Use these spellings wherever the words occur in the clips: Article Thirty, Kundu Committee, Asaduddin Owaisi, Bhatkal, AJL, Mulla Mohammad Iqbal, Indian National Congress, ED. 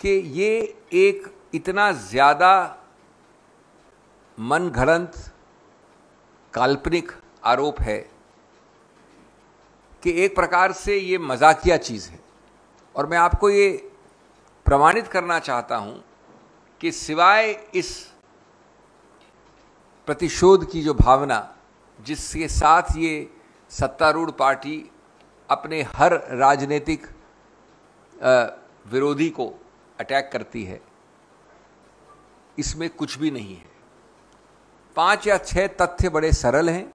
कि ये एक इतना ज़्यादा मनगढ़ंत काल्पनिक आरोप है कि एक प्रकार से ये मजाकिया चीज़ है। और मैं आपको ये प्रमाणित करना चाहता हूँ कि सिवाय इस प्रतिशोध की जो भावना जिसके साथ ये सत्तारूढ़ पार्टी अपने हर राजनीतिक विरोधी को अटैक करती है, इसमें कुछ भी नहीं है। 5 या 6 तथ्य बड़े सरल हैं,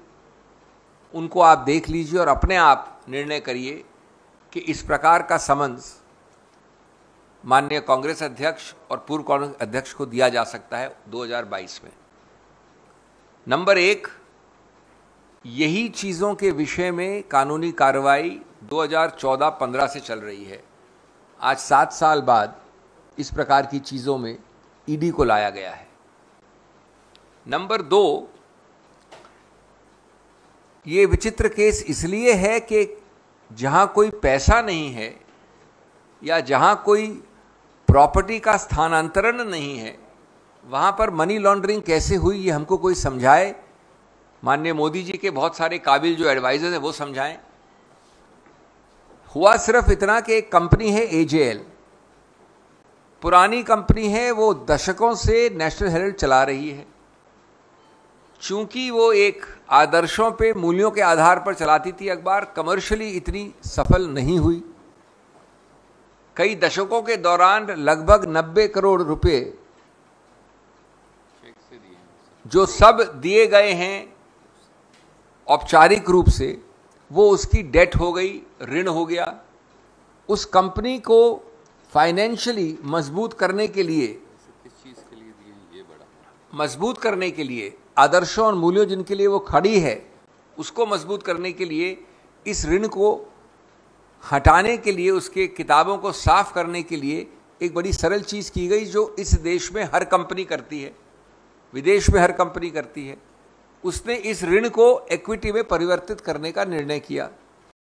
उनको आप देख लीजिए और अपने आप निर्णय करिए कि इस प्रकार का समन्स माननीय कांग्रेस अध्यक्ष और पूर्व कांग्रेस अध्यक्ष को दिया जा सकता है 2022 में। नंबर 1, यही चीज़ों के विषय में कानूनी कार्रवाई 2014-15 से चल रही है। आज 7 साल बाद इस प्रकार की चीज़ों में ईडी को लाया गया है। नंबर 2, ये विचित्र केस इसलिए है कि जहाँ कोई पैसा नहीं है या जहाँ कोई प्रॉपर्टी का स्थानांतरण नहीं है, वहाँ पर मनी लॉन्ड्रिंग कैसे हुई, ये हमको कोई समझाए। माननीय मोदी जी के बहुत सारे काबिल जो एडवाइजर्स हैं वो समझाएं। हुआ सिर्फ इतना कि एक कंपनी है AJL, पुरानी कंपनी है, वो दशकों से नेशनल हेरल्ड चला रही है। चूंकि वो एक आदर्शों पे, मूल्यों के आधार पर चलाती थी अखबार, कमर्शियली इतनी सफल नहीं हुई। कई दशकों के दौरान लगभग 90 करोड़ रुपए जो सब दिए गए हैं औपचारिक रूप से, वो उसकी डेट हो गई, ऋण हो गया। उस कंपनी को फाइनेंशियली मजबूत करने के लिए, किस चीज़ के लिए दिए, ये बड़ा मजबूत करने के लिए, आदर्शों और मूल्यों जिनके लिए वो खड़ी है उसको मजबूत करने के लिए, इस ऋण को हटाने के लिए, उसके किताबों को साफ करने के लिए एक बड़ी सरल चीज़ की गई जो इस देश में हर कंपनी करती है, विदेश में हर कंपनी करती है। उसने इस ऋण को इक्विटी में परिवर्तित करने का निर्णय किया।